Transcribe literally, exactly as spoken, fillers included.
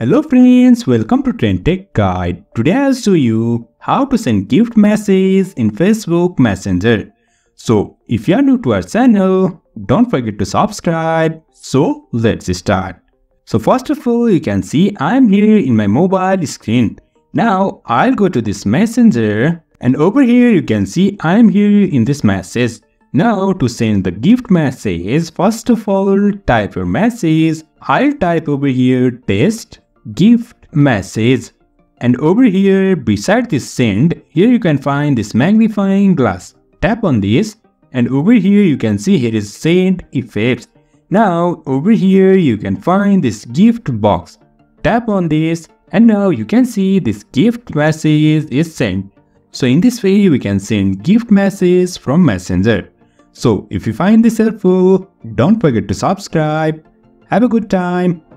Hello friends, welcome to Trend Tech Guide. Today I'll show you how to send gift messages in Facebook Messenger. So if you are new to our channel, don't forget to subscribe. So let's start. So first of all, you can see I'm here in my mobile screen. Now I'll go to this messenger and over here you can see I'm here in this message. Now to send the gift message, first of all type your message. I'll type over here test gift message, and over here beside this send, here you can find this magnifying glass. Tap on this and over here you can see here is send effects. Now over here you can find this gift box. Tap on this and now you can see this gift message is sent. So in this way we can send gift messages from Messenger. So if you find this helpful, don't forget to subscribe. Have a good time.